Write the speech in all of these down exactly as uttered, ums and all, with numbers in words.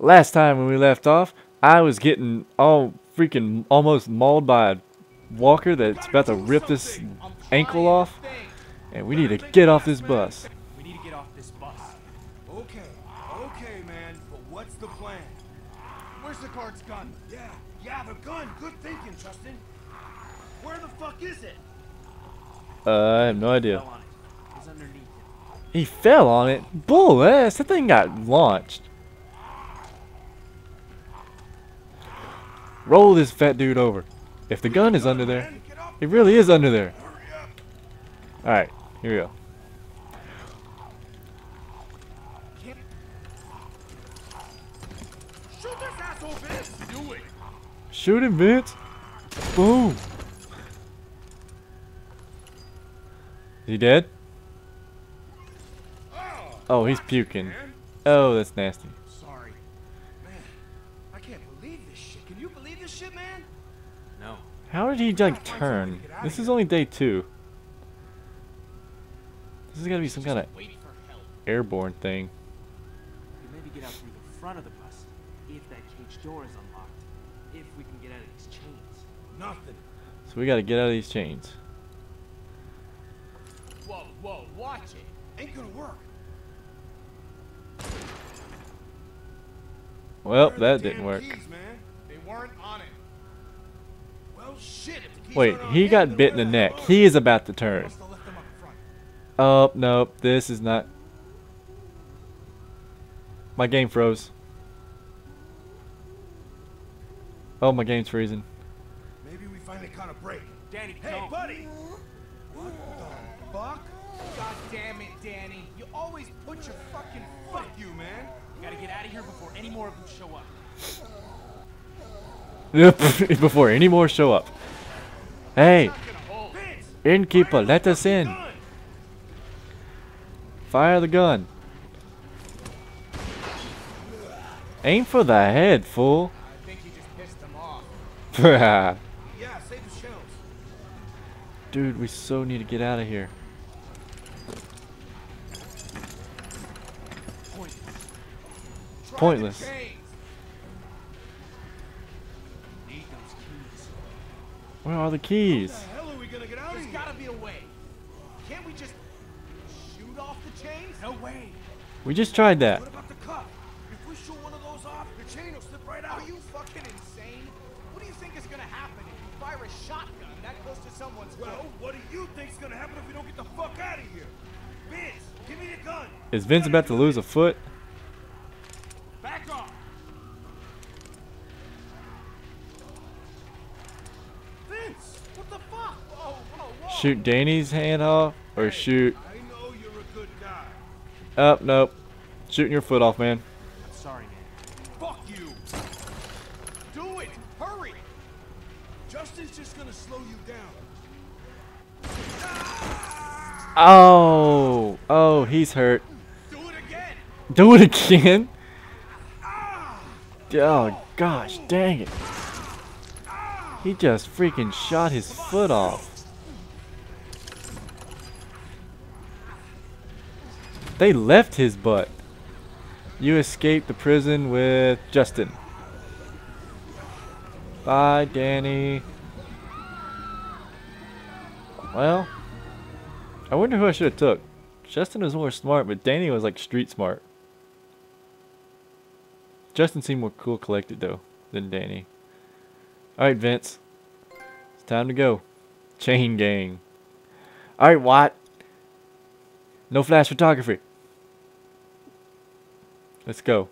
Last time when we left off, I was getting all freaking almost mauled by a walker that's about to rip this ankle off, and we need to get off this bus. We need to get off this bus. Okay, okay, man, but what's the plan? Where's the guard's gun? Yeah, yeah, the gun. Good thinking, Justin. Where the fuck is it? Uh, I have no idea. It's underneath him. He fell on it? Bull ass. That thing got launched. Roll this fat dude over. If the gun is under there, it really is under there. All right, here we go. Shoot him, Vince! Boom! Is he dead? Oh, he's puking. Oh, that's nasty. Sorry, man. I can't believe this shit. Can you believe this shit, man? No. How did he like turn? This is only day two. This is gonna be some kind of airborne thing. You maybe get out through the front of the bus if that cage door is unlocked. If we can get out of these chains. Nothing. So we gotta get out of these chains. Whoa, whoa, watch it. Ain't gonna work. Well, that didn't work. Keys, man? They weren't on it. Well, shit, if the Wait, he on got him, bit in the neck. Boat. He is about to turn. Oh, nope. This is not. My game froze. Oh, my game's freezing. Maybe we finally caught a break. Danny, hey, go. buddy! What the fuck? God damn it, Danny. You always put your fucking foot. Fuck you, man. You gotta get out of here before any more of them show up. Yep, before any more show up. Hey, innkeeper, let us in. Fire the gun. Aim for the head, fool. Yeah, save the shells. Dude, we so need to get out of here. Pointless. Pointless. Need those keys. Where are the keys? How the hell are we gonna get out of here? There's gotta be a way. Can't we just shoot off the chains? No way. We just tried that. What about the cup? If we shoot one of those off, the chain will slip right out. Are you fucking insane? Is gonna happen if you fire a shotgun that close to someone's well, head. What do you think's gonna happen if we don't get the fuck out of here? Vince, give me the gun. Is Vince about to lose a foot? Back off. Vince, what the fuck? Whoa, whoa, whoa. Shoot Danny's hand off or hey, shoot. I know you're a good guy. Oh, nope. Shooting your foot off, man. I'm sorry, man. Fuck you. Do it. Hurry. Justin's just gonna slow you down. Oh, oh, he's hurt. Do it again. Do it again? Oh, gosh, dang it. He just freaking shot his foot off. They left his butt. You escaped the prison with Justin. Bye, Danny. Well, I wonder who I should have took. Justin was more smart, but Danny was like street smart. Justin seemed more cool collected though than Danny. Alright, Vince. It's time to go. Chain gang. Alright, Watt. No flash photography. Let's go.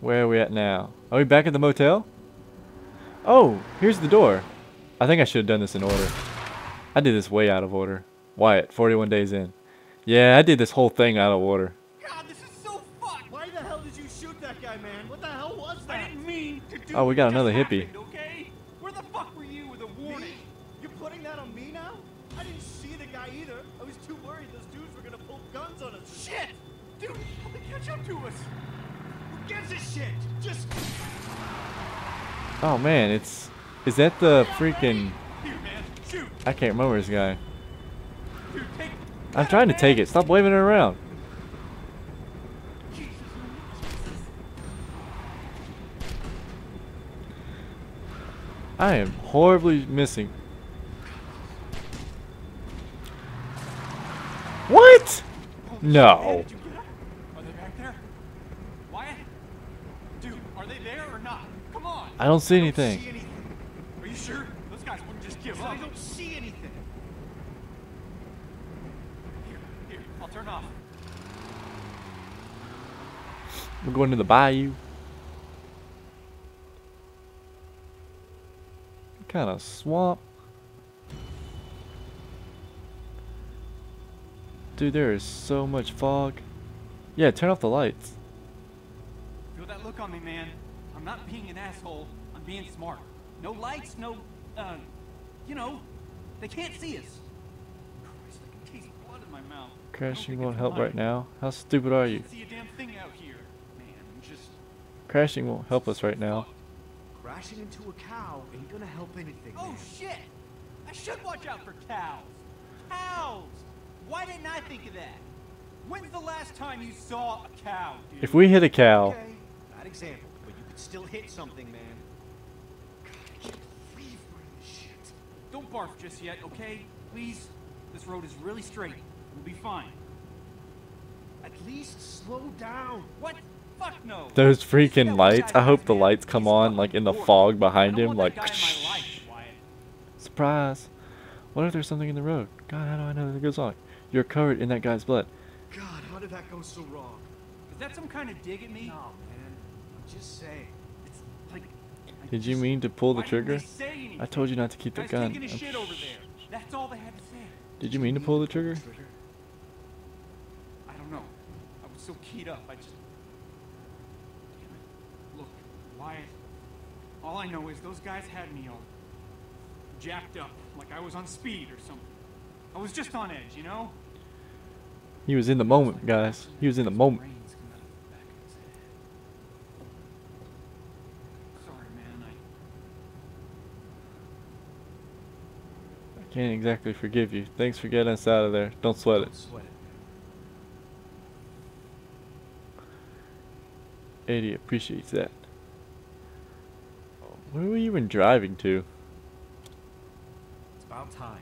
Where are we at now? Are we back at the motel? Oh, here's the door. I think I should have done this in order. I did this way out of order. Wyatt, forty-one days in. Yeah, I did this whole thing out of order. God, this is so fucked. Why the hell did you shoot that guy, man? What the hell was that? I didn't mean to do. Oh, we got another hippie. Happened, okay? Where the fuck were you with a warning? Me? You're putting that on me now? I didn't see the guy either. I was too worried those dudes were gonna pull guns on us. Shit! Dude, catch up to us. Who gives a shit? Just. Oh man, it's. Is that the freaking? Here, man. Shoot. I can't remember this guy. Dude, take... I'm trying to take it. Stop waving it around. Jesus. I am horribly missing. What? No. Are they back there? Wyatt? Dude, are they there or not? Come on. I don't see anything. Are you sure? Those guys wouldn't just give up. I don't see anything. Here, here, I'll turn off. We're going to the bayou. Kind of swamp. Dude, there is so much fog. Yeah, turn off the lights. Feel that look on me, man. I'm not being an asshole. I'm being smart. No lights, no, uh, you know, they can't see us. Christ, I can taste blood in my mouth. Crashing won't help right now. How stupid are you? I can't see a damn thing out here. Man, I'm just... Crashing won't help us right now. Crashing into a cow ain't gonna help anything. Oh, man. Shit! I should watch out for cows. Cows! Why didn't I think of that? When's the last time you saw a cow, dude? If we hit a cow... Okay, bad example, but you could still hit something, man. God, I can't believe we're in this shit. Don't barf just yet, okay? Please? This road is really straight. We'll be fine. At least slow down. What? Fuck no. Those freaking lights. I hope the lights come on, like, in the fog behind him, like... Surprise. What if there's something in the road? God, how do I know that goes on? You're covered in that guy's blood. God, how did that go so wrong? Is that some kind of dig at me? No, man. I'm just saying. It's like, like did you mean to pull the trigger? I told you not to keep the gun. Taking a shit over there. That's all they had to say. Did you mean to pull the trigger? I don't know. I was so keyed up. I just. Damn it. Look, Wyatt. All I know is those guys had me all jacked up, like I was on speed or something. I was just on edge, you know. He was in the moment, guys. He was in the moment. Sorry, man. I... I can't exactly forgive you. Thanks for getting us out of there. Don't sweat it. Eddie appreciates that. Where were you even driving to? It's about time.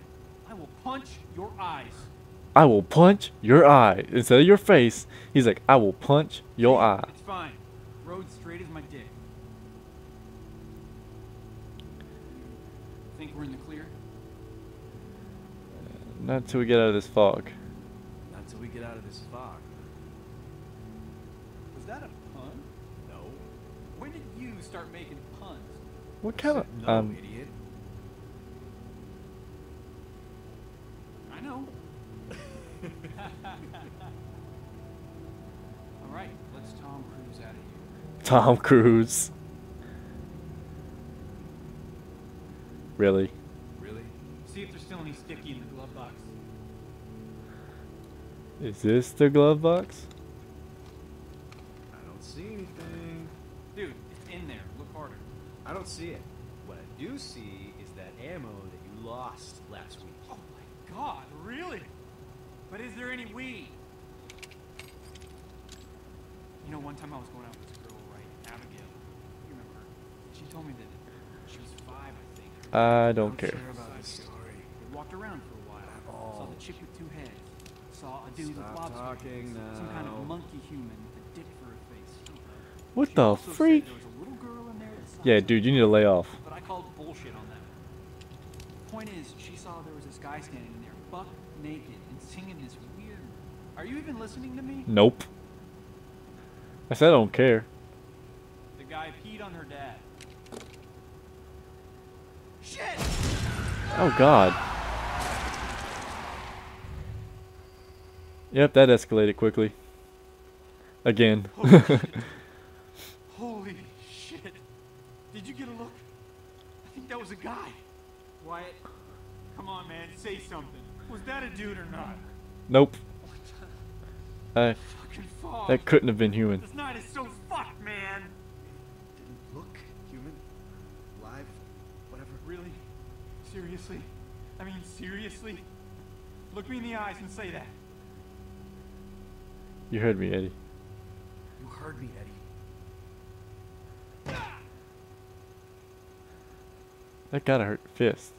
I will punch your eyes. I will punch your eye. Instead of your face, he's like, I will punch your eye. It's fine. Road straight as my dick. Think we're in the clear? Uh, not until we get out of this fog. Not until we get out of this fog. Was that a pun? No. When did you start making puns? What kind of... No, um, idiot. I know. All right, let's Tom Cruise out of here. Tom Cruise. Really? Really? See if there's still any sticky in the glove box. Is this the glove box? I don't see anything. Dude, it's in there. Look harder. I don't see it. What I do see is that ammo that you lost last week. Oh my God, really? But is there any weed? You know, one time I was going out with this girl, right? Abigail. You remember her? She told me that she was five, I think. I don't I'm care. Sure about this story. They walked around for a while. Oh. Saw the chick with two heads. Saw a dude Stop with lobster legs. Some kind of monkey human with a dick for a face. What she the freak? There was a little girl in there that yeah, dude, you need to lay off. But I called bullshit on that. Point is, she saw there was this guy standing in there, buck naked. Singing is weird. Are you even listening to me? Nope. I said I don't care. The guy peed on her dad. Shit! Oh God. Yep, that escalated quickly. Again. Holy shit. Holy shit. Did you get a look? I think that was a guy. Wyatt, come on, man. Say something. Was that a dude or not? Nope. What I, that couldn't have been human. This night is so fucked, man. Didn't look human, live, whatever. Really? Seriously? I mean, seriously? Look me in the eyes and say that. You heard me, Eddie. You heard me, Eddie. That gotta hurt your fist.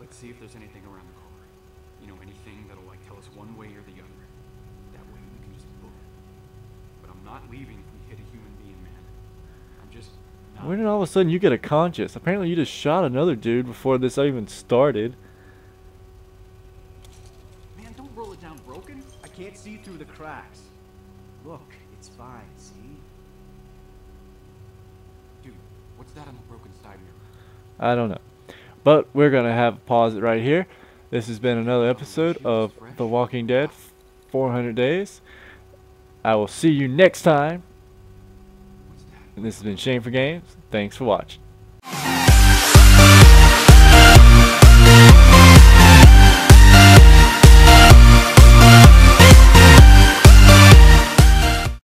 Let's see if there's anything around the corner. You know, anything that'll like tell us one way or the other. That way we can just look. But I'm not leaving if we hit a human being, man. I'm just not. When did all of a sudden you get a conscience? Apparently you just shot another dude before this even started. Man, don't roll it down broken. I can't see through the cracks. Look, it's fine, see? Dude, what's that on the broken side mirror? I don't know. But we're going to have to pause it right here. This has been another episode of The Walking Dead four hundred Days. I will see you next time. And this has been Shane for Games. Thanks for watching.